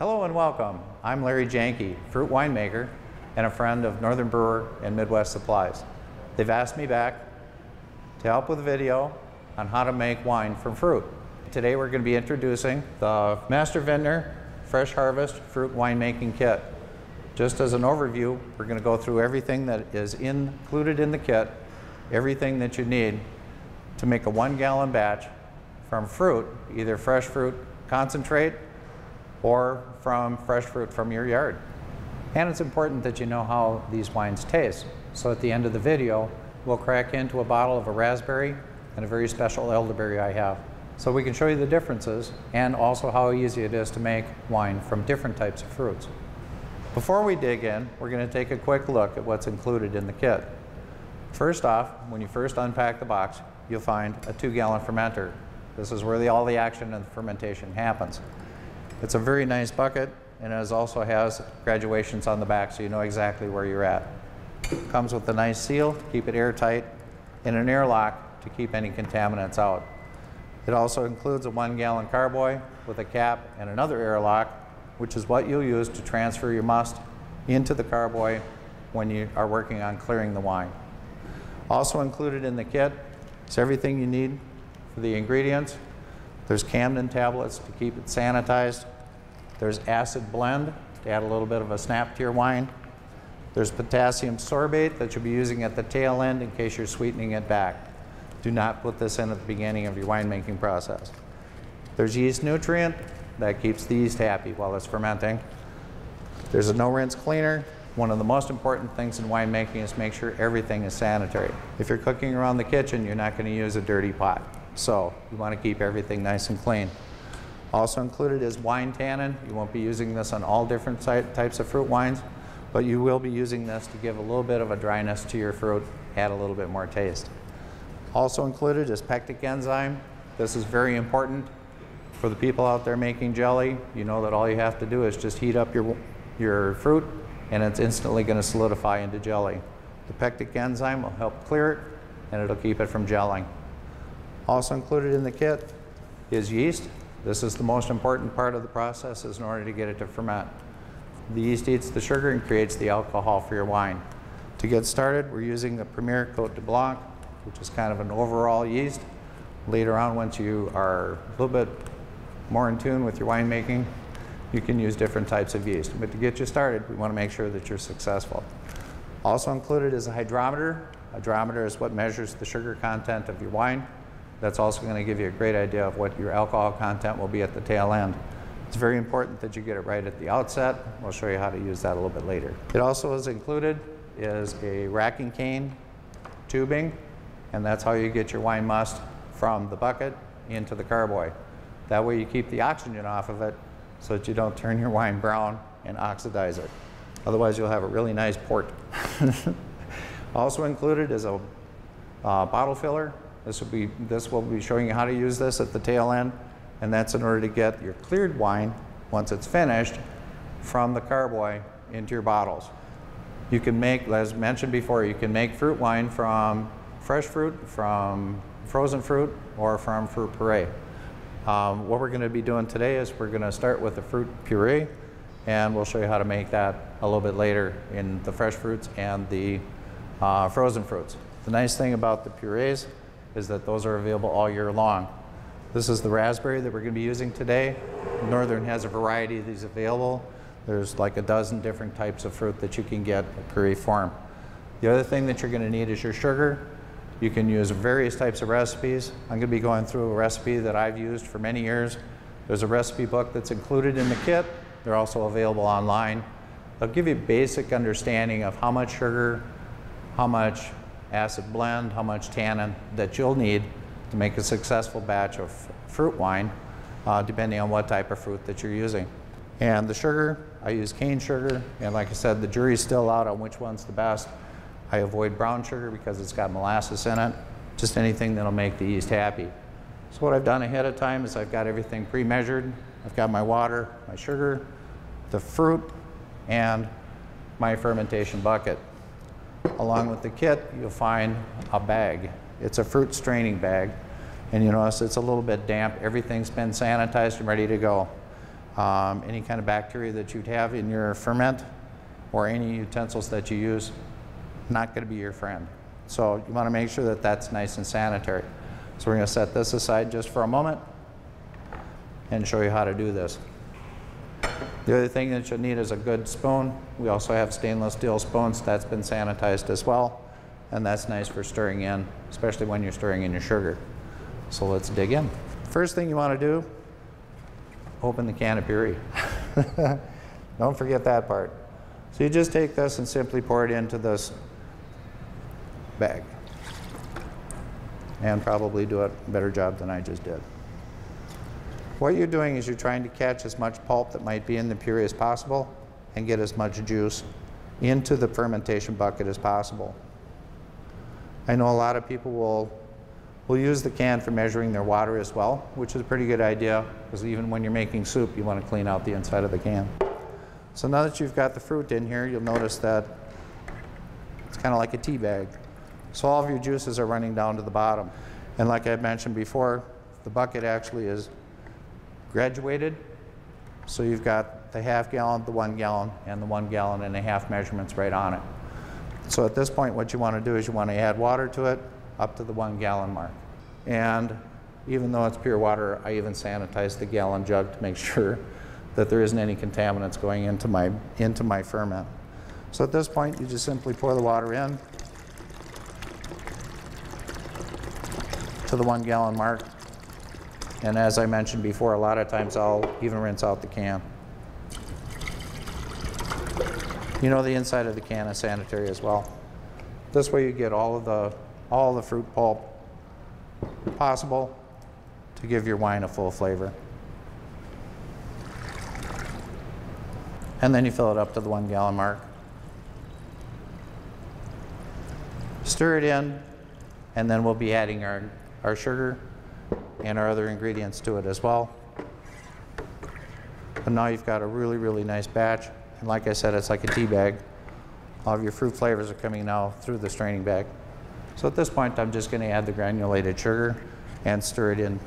Hello and welcome. I'm Larry Janke, fruit winemaker and a friend of Northern Brewer and Midwest Supplies. They've asked me back to help with a video on how to make wine from fruit. Today we're going to be introducing the Master Vintner Fresh Harvest Fruit Winemaking Kit. Just as an overview, we're going to go through everything that is included in the kit, everything that you need to make a 1 gallon batch from fruit, either fresh fruit concentrate or from fresh fruit from your yard. And it's important that you know how these wines taste. So at the end of the video, we'll crack into a bottle of a raspberry and a very special elderberry I have. So we can show you the differences and also how easy it is to make wine from different types of fruits. Before we dig in, we're going to take a quick look at what's included in the kit. First off, when you first unpack the box, you'll find a 2 gallon fermenter. This is where all the action and the fermentation happens. It's a very nice bucket, and it also has graduations on the back so you know exactly where you're at. It comes with a nice seal to keep it airtight and an airlock to keep any contaminants out. It also includes a 1 gallon carboy with a cap and another airlock, which is what you'll use to transfer your must into the carboy when you are working on clearing the wine. Also included in the kit is everything you need for the ingredients. There's Camden tablets to keep it sanitized. There's acid blend to add a little bit of a snap to your wine. There's potassium sorbate that you'll be using at the tail end in case you're sweetening it back. Do not put this in at the beginning of your winemaking process. There's yeast nutrient that keeps the yeast happy while it's fermenting. There's a no-rinse cleaner. One of the most important things in winemaking is make sure everything is sanitary. If you're cooking around the kitchen, you're not going to use a dirty pot. So you want to keep everything nice and clean. Also included is wine tannin. You won't be using this on all different types of fruit wines, but you will be using this to give a little bit of a dryness to your fruit, add a little bit more taste. Also included is pectic enzyme. This is very important for the people out there making jelly. You know that all you have to do is just heat up your fruit and it's instantly going to solidify into jelly. The pectic enzyme will help clear it and it'll keep it from gelling. Also included in the kit is yeast. This is the most important part of the process in order to get it to ferment. The yeast eats the sugar and creates the alcohol for your wine. To get started, we're using the Premier Cote de Blanc, which is kind of an overall yeast. Later on, once you are a little bit more in tune with your winemaking, you can use different types of yeast. But to get you started, we want to make sure that you're successful. Also included is a hydrometer. A hydrometer is what measures the sugar content of your wine. That's also going to give you a great idea of what your alcohol content will be at the tail end. It's very important that you get it right at the outset. We'll show you how to use that a little bit later. It also is included is a racking cane tubing, and that's how you get your wine must from the bucket into the carboy. That way you keep the oxygen off of it so that you don't turn your wine brown and oxidize it. Otherwise you'll have a really nice port. Also included is a bottle filler. This will be showing you how to use this at the tail end, and that's in order to get your cleared wine, once it's finished, from the carboy into your bottles. You can make, as mentioned before, you can make fruit wine from fresh fruit, from frozen fruit, or from fruit puree. What we're going to be doing today is we're going to start with the fruit puree, and we'll show you how to make that a little bit later in the fresh fruits and the frozen fruits. The nice thing about the purees is that those are available all year long. This is the raspberry that we're going to be using today. Northern has a variety of these available. There's like a dozen different types of fruit that you can get at Curry Farm. The other thing that you're going to need is your sugar. You can use various types of recipes. I'm going to be going through a recipe that I've used for many years. There's a recipe book that's included in the kit. They're also available online. They'll give you a basic understanding of how much sugar, how much acid blend, how much tannin that you'll need to make a successful batch of fruit wine, depending on what type of fruit that you're using. And the sugar, I use cane sugar, and like I said, the jury's still out on which one's the best. I avoid brown sugar because it's got molasses in it, just anything that'll make the yeast happy. So what I've done ahead of time is I've got everything pre-measured. I've got my water, my sugar, the fruit, and my fermentation bucket. Along with the kit, you'll find a bag. It's a fruit straining bag, and you notice it's a little bit damp. Everything's been sanitized and ready to go. any kind of bacteria that you'd have in your ferment or any utensils that you use, not going to be your friend. So you want to make sure that that's nice and sanitary. So we're going to set this aside just for a moment and show you how to do this. The other thing that you'll need is a good spoon. We also have stainless steel spoons. That's been sanitized as well. And that's nice for stirring in, especially when you're stirring in your sugar. So let's dig in. First thing you want to do, open the can of puree. Don't forget that part. So you just take this and simply pour it into this bag. And probably do a better job than I just did. What you're doing is you're trying to catch as much pulp that might be in the puree as possible and get as much juice into the fermentation bucket as possible. I know a lot of people will use the can for measuring their water as well, which is a pretty good idea, because even when you're making soup, you want to clean out the inside of the can. So now that you've got the fruit in here, you'll notice that it's kind of like a tea bag. So all of your juices are running down to the bottom. And like I mentioned before, the bucket actually is graduated, so you've got the half-gallon, the 1 gallon, and the 1 gallon and a half measurements right on it. So at this point, what you want to do is you want to add water to it up to the 1 gallon mark. And even though it's pure water, I even sanitized the gallon jug to make sure that there isn't any contaminants going into my ferment. So at this point, you just simply pour the water in to the 1 gallon mark. And as I mentioned before, a lot of times I'll even rinse out the can. You know, the inside of the can is sanitary as well. This way you get all the fruit pulp possible to give your wine a full flavor. And then you fill it up to the 1 gallon mark. Stir it in, and then we'll be adding our sugar and our other ingredients to it as well. But now you've got a really, really nice batch. And like I said, it's like a tea bag. All of your fruit flavors are coming now through the straining bag. So at this point, I'm just going to add the granulated sugar and stir it in.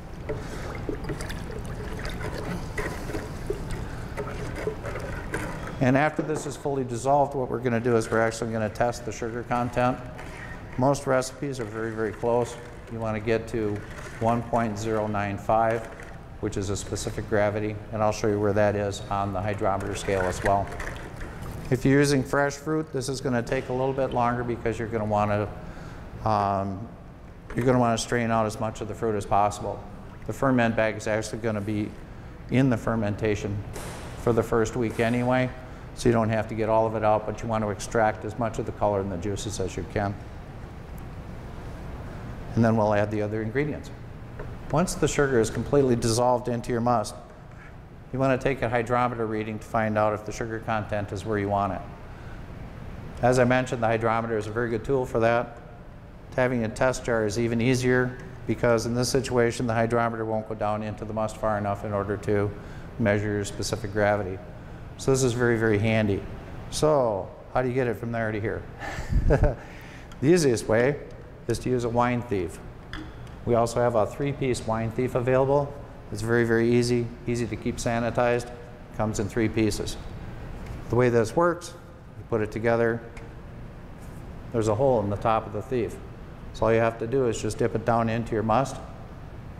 And after this is fully dissolved, what we're going to do is we're actually going to test the sugar content. Most recipes are very, very close. You want to get to 1.095, which is a specific gravity, and I'll show you where that is on the hydrometer scale as well. If you're using fresh fruit, this is going to take a little bit longer because you're going to want to strain out as much of the fruit as possible. The ferment bag is actually going to be in the fermentation for the first week anyway, so you don't have to get all of it out, but you want to extract as much of the color and the juices as you can. And then we'll add the other ingredients. Once the sugar is completely dissolved into your must, you want to take a hydrometer reading to find out if the sugar content is where you want it. As I mentioned, the hydrometer is a very good tool for that. Having a test jar is even easier, because in this situation, the hydrometer won't go down into the must far enough in order to measure your specific gravity. So this is very, very handy. So how do you get it from there to here? The easiest way is to use a wine thief. We also have a 3-piece wine thief available. It's very, very easy to keep sanitized. It comes in 3 pieces. The way this works, you put it together, there's a hole in the top of the thief. So all you have to do is just dip it down into your must,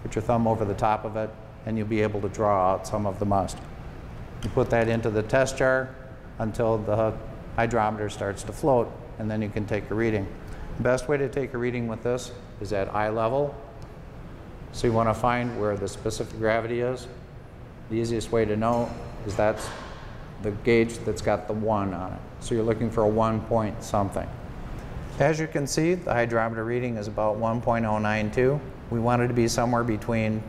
put your thumb over the top of it, and you'll be able to draw out some of the must. You put that into the test jar until the hydrometer starts to float, and then you can take a reading. The best way to take a reading with this is at eye level. So you want to find where the specific gravity is. The easiest way to know is that's the gauge that's got the 1 on it. So you're looking for a 1 point something. As you can see, the hydrometer reading is about 1.092. We want it to be somewhere between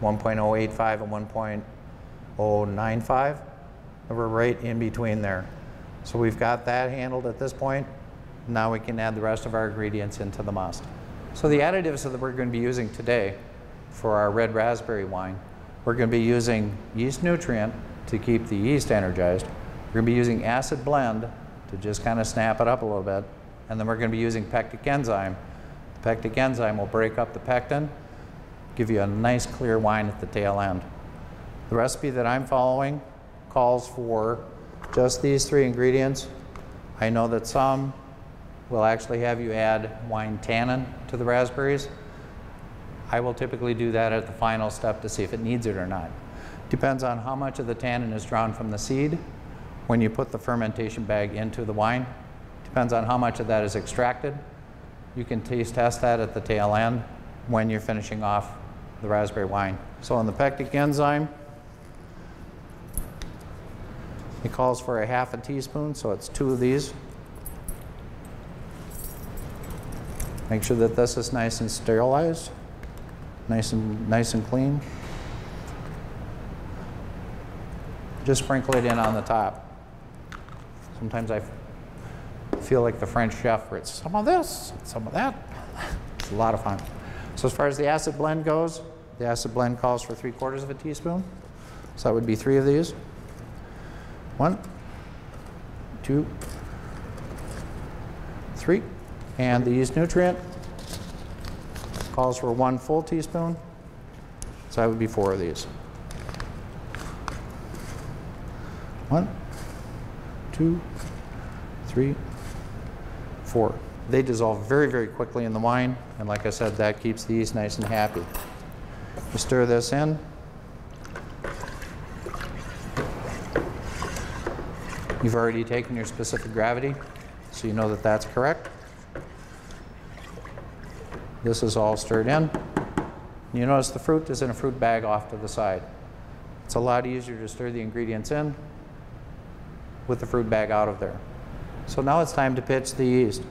1.085 and 1.095. And we're right in between there. So we've got that handled at this point. Now we can add the rest of our ingredients into the must. So the additives that we're going to be using today for our red raspberry wine, we're going to be using yeast nutrient to keep the yeast energized. We're going to be using acid blend to just kind of snap it up a little bit. And then we're going to be using pectic enzyme. The pectic enzyme will break up the pectin, give you a nice clear wine at the tail end. The recipe that I'm following calls for just these three ingredients. I know that some will actually have you add wine tannin to the raspberries. I will typically do that at the final step to see if it needs it or not. Depends on how much of the tannin is drawn from the seed when you put the fermentation bag into the wine. Depends on how much of that is extracted. You can taste test that at the tail end when you're finishing off the raspberry wine. So on the pectic enzyme, it calls for a half a teaspoon, so it's two of these. Make sure that this is nice and sterilized, nice and clean. Just sprinkle it in on the top. Sometimes I feel like the French chef where it's some of this, some of that. It's a lot of fun. So as far as the acid blend goes, the acid blend calls for 3/4 of a teaspoon. So that would be three of these. 1, 2, 3. And the yeast nutrient calls for 1 full teaspoon. So that would be 4 of these. 1, 2, 3, 4. They dissolve very, very quickly in the wine. And like I said, that keeps the yeast nice and happy. You stir this in. You've already taken your specific gravity, so you know that that's correct. This is all stirred in. You notice the fruit is in a fruit bag off to the side. It's a lot easier to stir the ingredients in with the fruit bag out of there. So now it's time to pitch the yeast.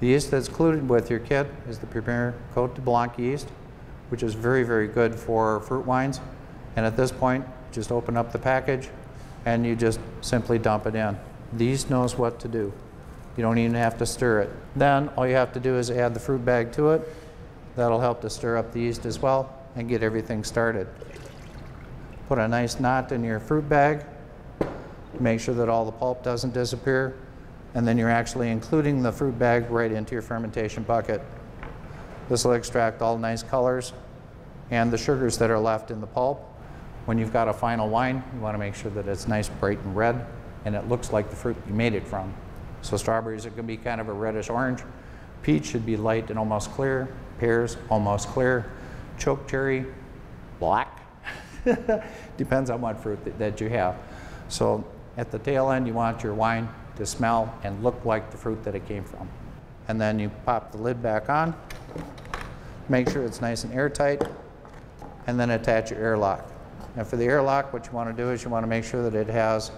The yeast that's included with your kit is the Premier Cote de Blanc yeast, which is very, very good for fruit wines. And at this point, just open up the package and you just simply dump it in. The yeast knows what to do. You don't even have to stir it. Then all you have to do is add the fruit bag to it. That'll help to stir up the yeast as well and get everything started. Put a nice knot in your fruit bag. Make sure that all the pulp doesn't disappear. And then you're actually including the fruit bag right into your fermentation bucket. This will extract all nice colors and the sugars that are left in the pulp. When you've got a final wine, you want to make sure that it's nice, bright, and red, and it looks like the fruit you made it from. So strawberries are going to be kind of a reddish orange. Peach should be light and almost clear. Pears, almost clear. Chokecherry, black. Depends on what fruit that you have. So at the tail end, you want your wine to smell and look like the fruit that it came from. And then you pop the lid back on. Make sure it's nice and airtight. And then attach your airlock. Now for the airlock, what you want to do is you want to make sure that it has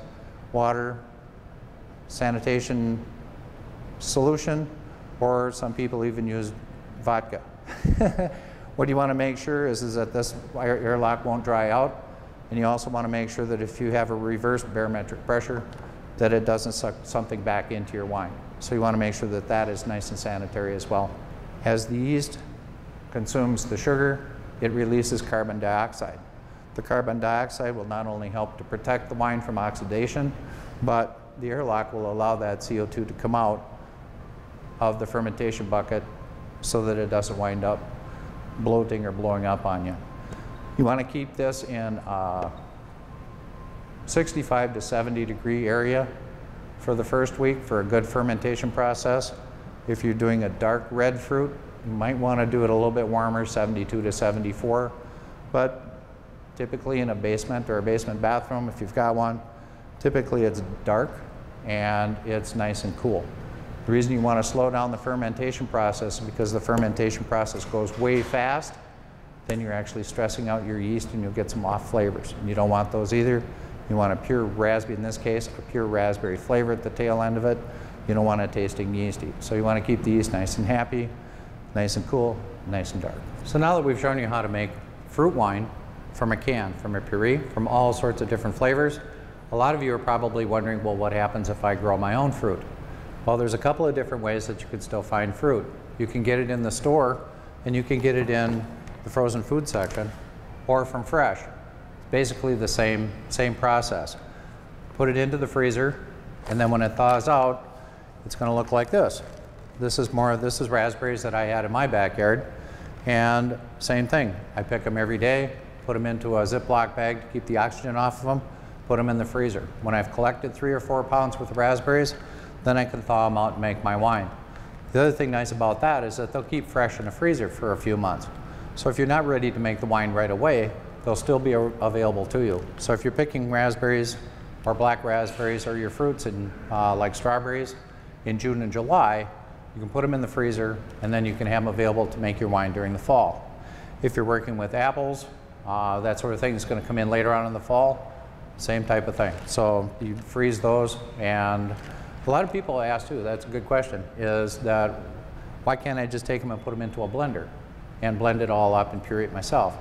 water, sanitation solution, or some people even use vodka. What you want to make sure is that this airlock won't dry out, and you also want to make sure that if you have a reverse barometric pressure, that it doesn't suck something back into your wine. So you want to make sure that that is nice and sanitary as well. As the yeast consumes the sugar, it releases carbon dioxide. The carbon dioxide will not only help to protect the wine from oxidation, but the airlock will allow that CO2 to come out of the fermentation bucket so that it doesn't wind up bloating or blowing up on you. You want to keep this in a 65 to 70 degree area for the first week for a good fermentation process. If you're doing a dark red fruit, you might want to do it a little bit warmer, 72 to 74. But typically in a basement or a basement bathroom, if you've got one, typically it's dark and it's nice and cool. The reason you want to slow down the fermentation process is because the fermentation process goes way fast, then you're actually stressing out your yeast and you'll get some off flavors. And you don't want those either. You want a pure raspberry, in this case, a pure raspberry flavor at the tail end of it. You don't want it tasting yeasty. So you want to keep the yeast nice and happy, nice and cool, nice and dark. So now that we've shown you how to make fruit wine from a can, from a puree, from all sorts of different flavors, a lot of you are probably wondering, well, what happens if I grow my own fruit? Well, there's a couple of different ways that you can still find fruit. You can get it in the store, and you can get it in the frozen food section, or from fresh. It's basically the same process. Put it into the freezer, and then when it thaws out, it's going to look like this. This is raspberries that I had in my backyard, and same thing. I pick them every day. put them into a Ziploc bag to keep the oxygen off of them, put them in the freezer. When I've collected 3 or 4 pounds worth of raspberries, then I can thaw them out and make my wine. The other thing nice about that is that they'll keep fresh in the freezer for a few months. So if you're not ready to make the wine right away, they'll still be available to you. So if you're picking raspberries or black raspberries or your fruits and like strawberries in June and July, you can put them in the freezer and then you can have them available to make your wine during the fall. If you're working with apples, that sort of thing is going to come in later on in the fall, same type of thing. So you freeze those, and a lot of people ask too, that's a good question, is that why can't I just take them and put them into a blender and blend it all up and puree it myself?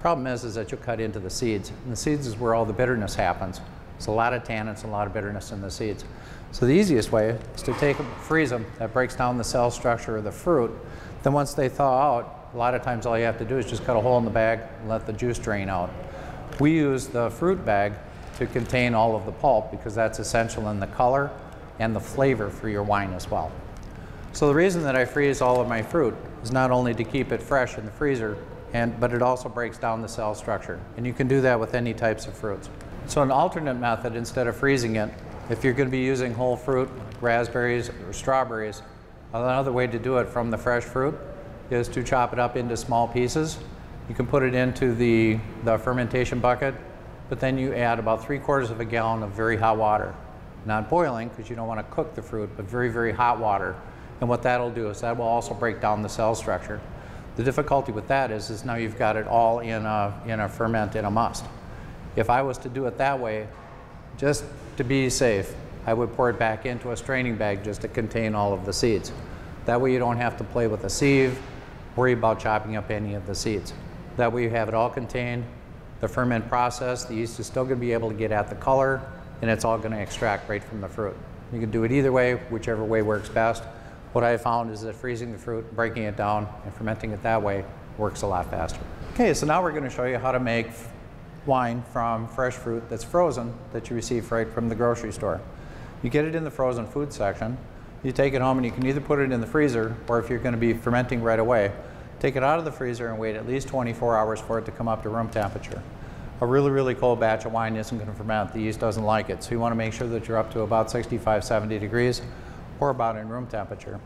Problem is that you'll cut into the seeds, and the seeds is where all the bitterness happens. It's a lot of tannins and a lot of bitterness in the seeds. So the easiest way is to take them, freeze them, that breaks down the cell structure of the fruit. Then once they thaw out, a lot of times all you have to do is just cut a hole in the bag and let the juice drain out. We use the fruit bag to contain all of the pulp because that's essential in the color and the flavor for your wine as well. So the reason that I freeze all of my fruit is not only to keep it fresh in the freezer, but it also breaks down the cell structure. And you can do that with any types of fruits. So an alternate method, instead of freezing it, if you're going to be using whole fruit, raspberries or strawberries, another way to do it from the fresh fruit is to chop it up into small pieces. You can put it into the fermentation bucket, but then you add about 3/4 of a gallon of very hot water. Not boiling, because you don't want to cook the fruit, but very, very hot water. And what that'll do is that will also break down the cell structure. The difficulty with that is now you've got it all in a ferment, in a must. If I was to do it that way, just to be safe, I would pour it back into a straining bag just to contain all of the seeds. That way you don't have to play with a sieve, worry about chopping up any of the seeds. That way you have it all contained, the ferment process, the yeast is still going to be able to get at the color, and it's all going to extract right from the fruit. You can do it either way, whichever way works best. What I found is that freezing the fruit, breaking it down, and fermenting it that way works a lot faster. Okay, so now we're going to show you how to make wine from fresh fruit that's frozen that you receive right from the grocery store. You get it in the frozen food section. You take it home and you can either put it in the freezer, or if you're going to be fermenting right away, take it out of the freezer and wait at least 24 hours for it to come up to room temperature. A really, really cold batch of wine isn't going to ferment. The yeast doesn't like it. So you want to make sure that you're up to about 65, 70 degrees or about in room temperature.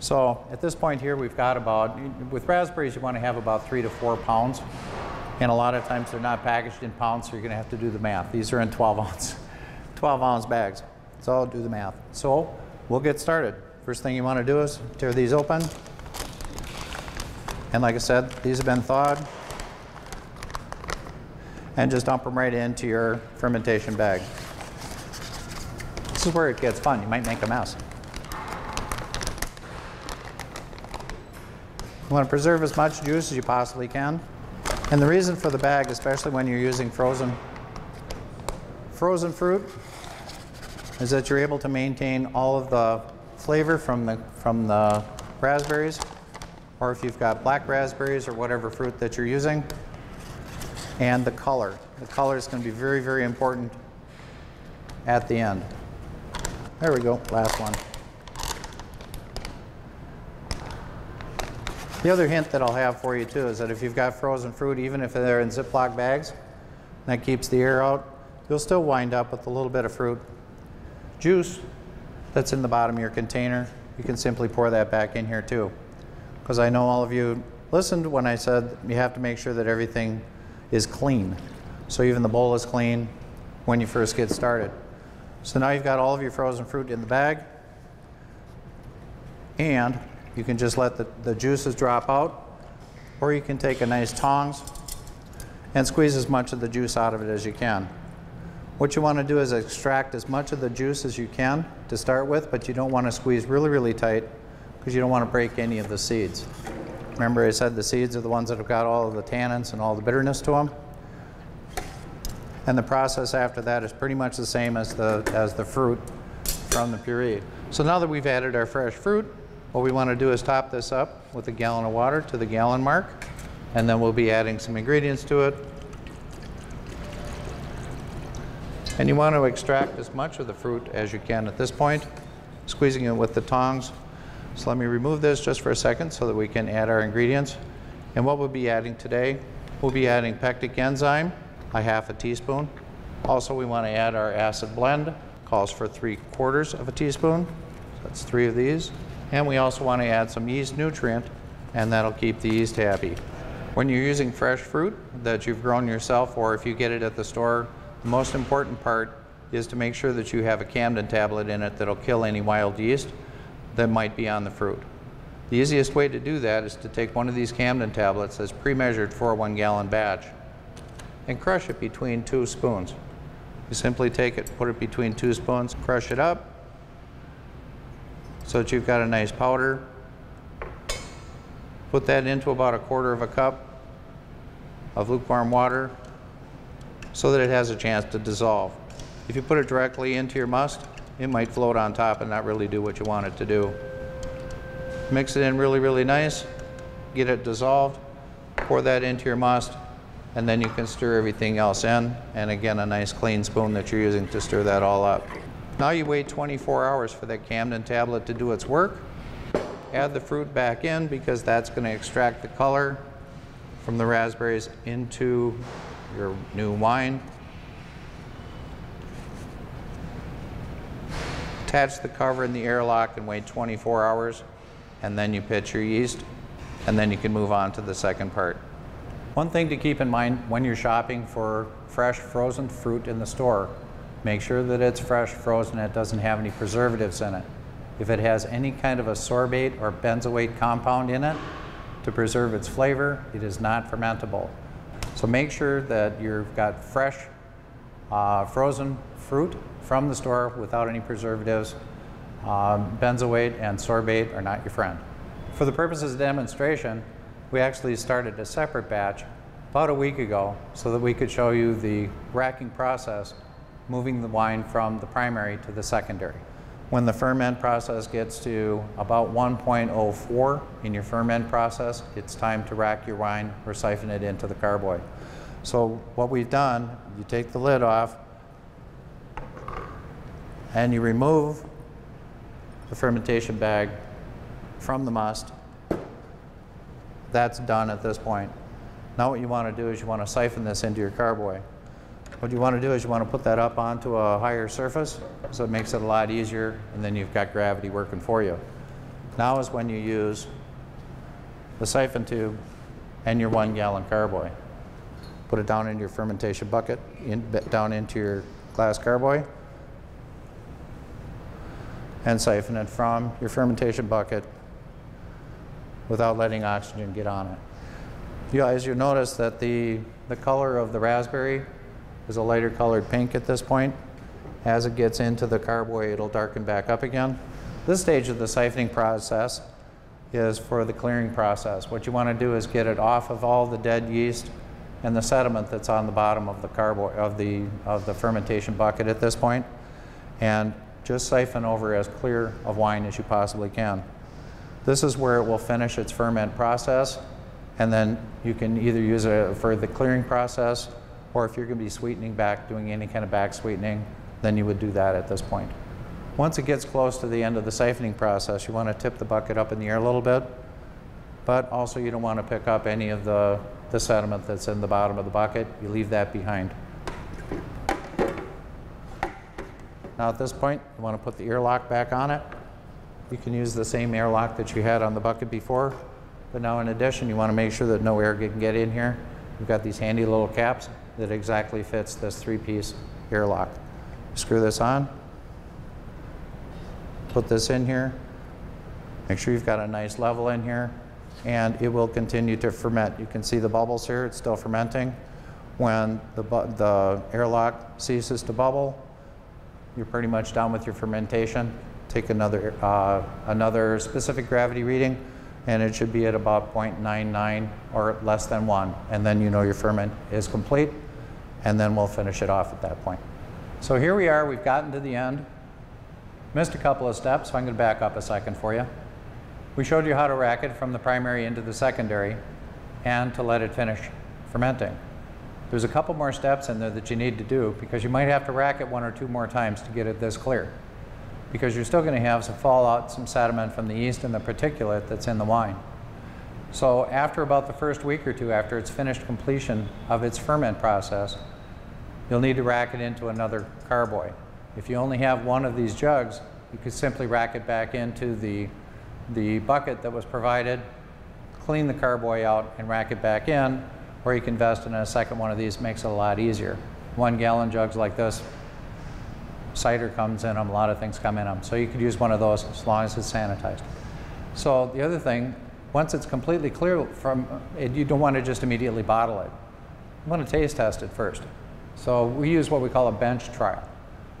So at this point here, we've got about, with raspberries, you want to have about 3 to 4 pounds. And a lot of times they're not packaged in pounds, so you're going to have to do the math. These are in 12 ounce bags. So I'll do the math. So we'll get started. First thing you want to do is tear these open. And like I said, these have been thawed. And just dump them right into your fermentation bag. This is where it gets fun. You might make a mess. You want to preserve as much juice as you possibly can. And the reason for the bag, especially when you're using frozen fruit, is that you're able to maintain all of the flavor from the raspberries, or if you've got black raspberries or whatever fruit that you're using, and the color. The color is going to be very, very important at the end. There we go, last one. The other hint that I'll have for you too is that if you've got frozen fruit, even if they're in Ziploc bags, that keeps the air out, you'll still wind up with a little bit of fruit juice that's in the bottom of your container. You can simply pour that back in here too, because I know all of you listened when I said you have to make sure that everything is clean. So even the bowl is clean when you first get started. So now you've got all of your frozen fruit in the bag, and you can just let the juices drop out, or you can take a nice tongs and squeeze as much of the juice out of it as you can. What you want to do is extract as much of the juice as you can to start with, but you don't want to squeeze really, really tight because you don't want to break any of the seeds. Remember I said the seeds are the ones that have got all of the tannins and all the bitterness to them. And the process after that is pretty much the same as the fruit from the puree. So now that we've added our fresh fruit, what we want to do is top this up with 1 gallon of water to the gallon mark, and then we'll be adding some ingredients to it. And you want to extract as much of the fruit as you can at this point, squeezing it with the tongs. So let me remove this just for a second so that we can add our ingredients. And what we'll be adding today We'll be adding pectic enzyme, a half a teaspoon. Also, we want to add our acid blend. Calls for 3/4 of a teaspoon. So that's 3 of these. And we also want to add some yeast nutrient, and that'll keep the yeast happy. When you're using fresh fruit that you've grown yourself, or if you get it at the store, the most important part is to make sure that you have a Camden tablet in it that'll kill any wild yeast that might be on the fruit. The easiest way to do that is to take one of these Camden tablets that's pre-measured for a 1 gallon batch and crush it between 2 spoons. You simply take it, put it between 2 spoons, crush it up so that you've got a nice powder. Put that into about 1/4 of a cup of lukewarm water so that it has a chance to dissolve. If you put it directly into your must, it might float on top and not really do what you want it to do. Mix it in really, really nice, get it dissolved, pour that into your must, and then you can stir everything else in. And again, a nice clean spoon that you're using to stir that all up. Now you wait 24 hours for that Camden tablet to do its work. Add the fruit back in because that's going to extract the color from the raspberries into your new wine. Attach the cover in the airlock and wait 24 hours, and then you pitch your yeast, and then you can move on to the second part. One thing to keep in mind when you're shopping for fresh frozen fruit in the store, make sure that it's fresh frozen and it doesn't have any preservatives in it. If it has any kind of a sorbate or benzoate compound in it, to preserve its flavor, it is not fermentable. So make sure that you've got fresh frozen fruit from the store without any preservatives. Benzoate and sorbate are not your friend. For the purposes of demonstration, we actually started a separate batch about a week ago so that we could show you the racking process, moving the wine from the primary to the secondary. When the ferment process gets to about 1.04 in your ferment process, it's time to rack your wine or siphon it into the carboy. So what we've done, you take the lid off, and you remove the fermentation bag from the must. That's done at this point. Now what you want to do is you want to siphon this into your carboy. What you want to do is you want to put that up onto a higher surface so it makes it a lot easier, and then you've got gravity working for you. Now is when you use the siphon tube and your 1 gallon carboy. Put it down into your fermentation bucket, down into your glass carboy, and siphon it from your fermentation bucket without letting oxygen get on it. As you notice that the color of the raspberry is a lighter colored pink at this point. As it gets into the carboy, it'll darken back up again. This stage of the siphoning process is for the clearing process. What you want to do is get it off of all the dead yeast and the sediment that's on the bottom of the carboy of the fermentation bucket at this point, and just siphon over as clear of wine as you possibly can. This is where it will finish its ferment process, and then you can either use it for the clearing process, or if you're going to be sweetening back, doing any kind of back sweetening, then you would do that at this point. Once it gets close to the end of the siphoning process, you want to tip the bucket up in the air a little bit, but also you don't want to pick up any of the sediment that's in the bottom of the bucket. You leave that behind. Now at this point, you want to put the airlock back on it. You can use the same airlock that you had on the bucket before, but now in addition, you want to make sure that no air can get in here. We've got these handy little caps that exactly fits this 3-piece airlock. Screw this on, put this in here, make sure you've got a nice level in here, and it will continue to ferment. You can see the bubbles here, it's still fermenting. When the airlock ceases to bubble, you're pretty much done with your fermentation. Take another specific gravity reading, and it should be at about 0.99 or less than 1, and then you know your ferment is complete, and then we'll finish it off at that point. So here we are, we've gotten to the end. Missed a couple of steps, so I'm going to back up a second for you. We showed you how to rack it from the primary into the secondary and to let it finish fermenting. There's a couple more steps in there that you need to do because you might have to rack it 1 or 2 more times to get it this clear, because you're still going to have some fallout, some sediment from the yeast and the particulate that's in the wine. So after about the first week or two, after it's finished completion of its ferment process, you'll need to rack it into another carboy. If you only have one of these jugs, you could simply rack it back into the bucket that was provided, clean the carboy out, and rack it back in, or you can invest in a second one of these. Makes it a lot easier. 1 gallon jugs like this, cider comes in them, a lot of things come in them. So you could use one of those as long as it's sanitized. So the other thing, once it's completely clear from it, you don't want to just immediately bottle it. You want to taste test it first. So we use what we call a bench trial,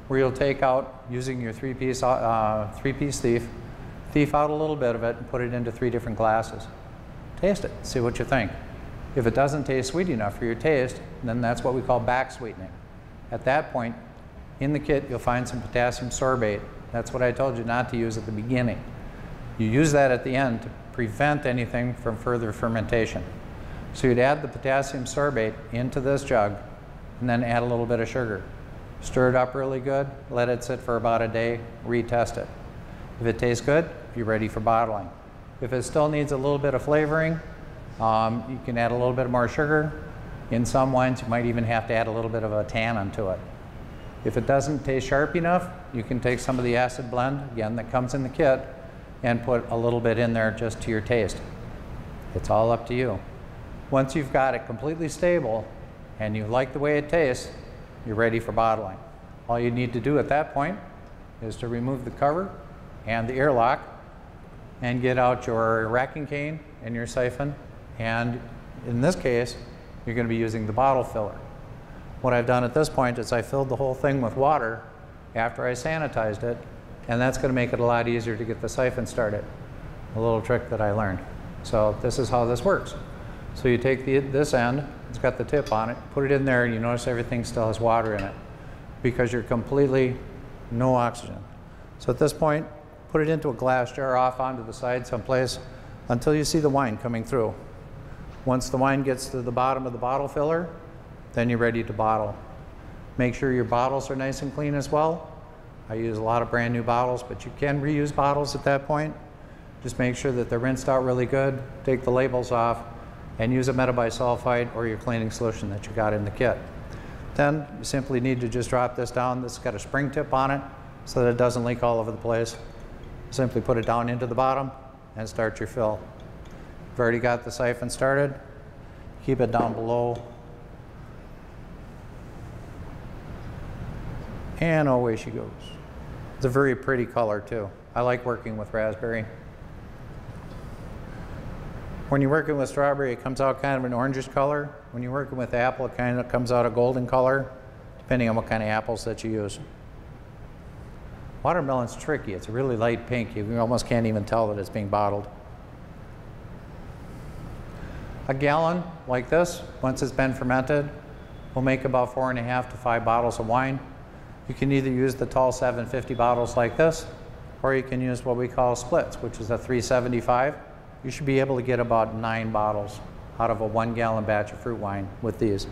where you'll take out, using your three-piece thief out a little bit of it and put it into 3 different glasses. Taste it, see what you think. If it doesn't taste sweet enough for your taste, then that's what we call back sweetening. At that point, in the kit, you'll find some potassium sorbate. That's what I told you not to use at the beginning. You use that at the end to prevent anything from further fermentation. So you'd add the potassium sorbate into this jug and then add a little bit of sugar. Stir it up really good, let it sit for about a day, retest it. If it tastes good, you're ready for bottling. If it still needs a little bit of flavoring, you can add a little bit more sugar. In some wines, you might even have to add a little bit of a tannin to it. If it doesn't taste sharp enough, you can take some of the acid blend, again, that comes in the kit, and put a little bit in there just to your taste. It's all up to you. Once you've got it completely stable and you like the way it tastes, you're ready for bottling. All you need to do at that point is to remove the cover and the airlock and get out your racking cane and your siphon. And in this case, you're going to be using the bottle filler. What I've done at this point is I filled the whole thing with water after I sanitized it, and that's going to make it a lot easier to get the siphon started. A little trick that I learned. So this is how this works. So you take this end, it's got the tip on it, put it in there, and you notice everything still has water in it because you're completely no oxygen. So at this point, put it into a glass jar off onto the side someplace until you see the wine coming through. Once the wine gets to the bottom of the bottle filler, then you're ready to bottle. Make sure your bottles are nice and clean as well. I use a lot of brand new bottles, but you can reuse bottles at that point. Just make sure that they're rinsed out really good, take the labels off, and use a metabisulfite or your cleaning solution that you got in the kit. Then you simply need to just drop this down. This has got a spring tip on it so that it doesn't leak all over the place. Simply put it down into the bottom and start your fill. You've already got the siphon started. Keep it down below. And away she goes. It's a very pretty color too. I like working with raspberry. When you're working with strawberry, it comes out kind of an orangish color. When you're working with apple, it kind of comes out a golden color, depending on what kind of apples that you use. Watermelon's tricky. It's a really light pink. You almost can't even tell that it's being bottled. A gallon like this, once it's been fermented, will make about 4.5 to 5 bottles of wine. You can either use the tall 750 bottles like this, or you can use what we call splits, which is a 375. You should be able to get about 9 bottles out of a 1 gallon batch of fruit wine with these,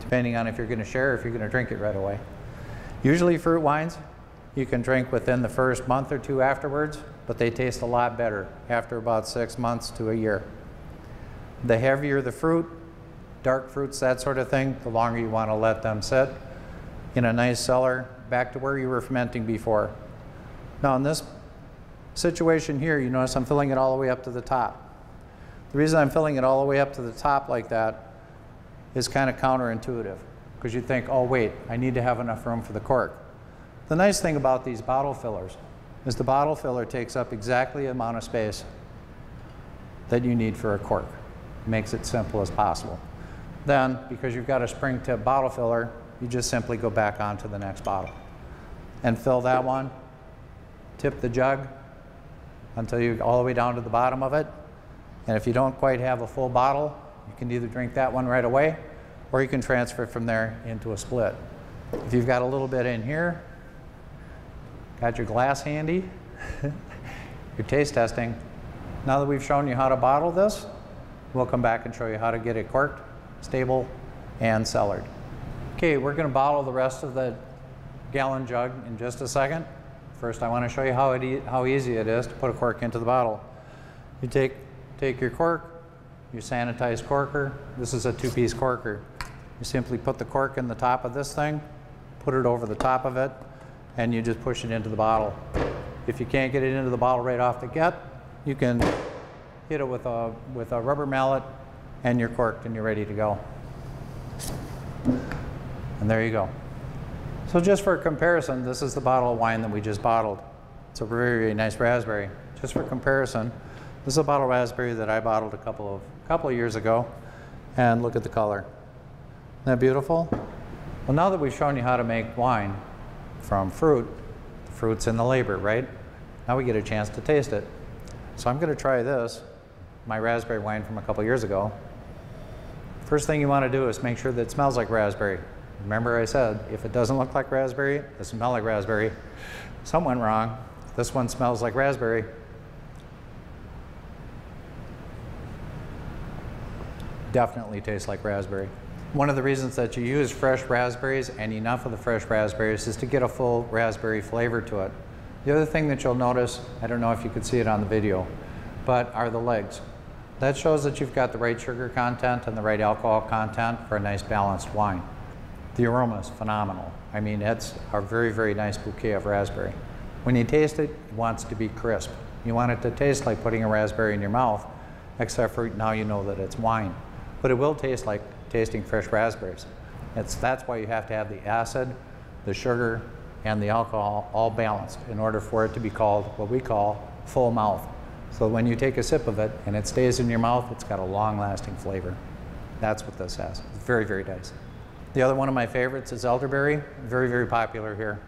depending on if you're going to share or if you're going to drink it right away. Usually fruit wines you can drink within the first month or 2 afterwards, but they taste a lot better after about 6 months to a year. The heavier the fruit, dark fruits, that sort of thing, the longer you want to let them sit in a nice cellar, back to where you were fermenting before. Now in this situation here, you notice I'm filling it all the way up to the top. The reason I'm filling it all the way up to the top like that is kind of counterintuitive, because you think, oh wait, I need to have enough room for the cork. The nice thing about these bottle fillers is the bottle filler takes up exactly the amount of space that you need for a cork. It makes it simple as possible. Then, because you've got a spring tip bottle filler, you just simply go back onto the next bottle and fill that one, tip the jug until you're all the way down to the bottom of it. And if you don't quite have a full bottle, you can either drink that one right away or you can transfer it from there into a split. If you've got a little bit in here, got your glass handy, your taste testing. Now that we've shown you how to bottle this, we'll come back and show you how to get it corked, stable, and cellared. Okay, we're going to bottle the rest of the gallon jug in just a second. First, I want to show you how easy it is to put a cork into the bottle. You take take your cork, your sanitized corker. This is a two-piece corker. You simply put the cork in the top of this thing, put it over the top of it, and you just push it into the bottle. If you can't get it into the bottle right off the get, you can hit it with a rubber mallet, and you're corked and you're ready to go. And there you go. So just for comparison, this is the bottle of wine that we just bottled. It's a very, very nice raspberry. Just for comparison, this is a bottle of raspberry that I bottled a couple of years ago, and look at the color. Isn't that beautiful? Well, now that we've shown you how to make wine from fruit, the fruit's in the labor, right? Now we get a chance to taste it. So I'm gonna try this, my raspberry wine from a couple years ago. First thing you want to do is make sure that it smells like raspberry. Remember I said, if it doesn't look like raspberry, it doesn't smell like raspberry. Something went wrong. This one smells like raspberry. Definitely tastes like raspberry. One of the reasons that you use fresh raspberries and enough of the fresh raspberries is to get a full raspberry flavor to it. The other thing that you'll notice, I don't know if you could see it on the video, but are the legs. That shows that you've got the right sugar content and the right alcohol content for a nice balanced wine. The aroma is phenomenal. I mean, it's a very, very nice bouquet of raspberry. When you taste it, it wants to be crisp. You want it to taste like putting a raspberry in your mouth, except for now you know that it's wine. But it will taste like tasting fresh raspberries. That's why you have to have the acid, the sugar, and the alcohol all balanced in order for it to be called what we call full mouth. So when you take a sip of it and it stays in your mouth, it's got a long-lasting flavor. That's what this has. It's very, very nice. The other one of my favorites is elderberry. Very, very popular here.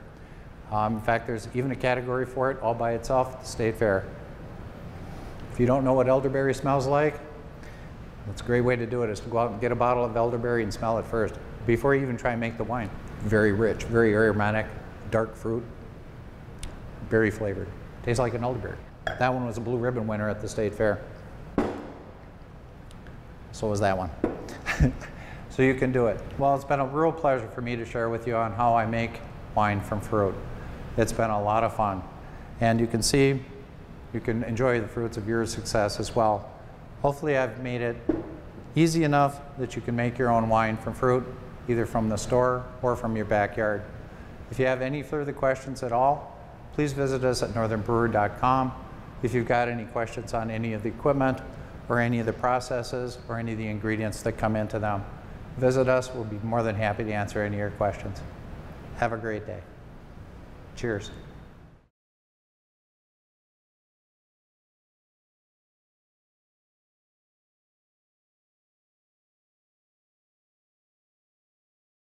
In fact, there's even a category for it all by itself at the state fair. If you don't know what elderberry smells like, that's a great way to do it, is to go out and get a bottle of elderberry and smell it first, before you even try and make the wine. Very rich, very aromatic, dark fruit, berry flavored. Tastes like an elderberry. That one was a blue ribbon winner at the state fair. So was that one. So you can do it. Well, it's been a real pleasure for me to share with you on how I make wine from fruit. It's been a lot of fun. And you can see, you can enjoy the fruits of your success as well. Hopefully I've made it easy enough that you can make your own wine from fruit, either from the store or from your backyard. If you have any further questions at all, please visit us at northernbrewer.com. If you've got any questions on any of the equipment or any of the processes or any of the ingredients that come into them, visit us. We'll be more than happy to answer any of your questions. Have a great day. Cheers.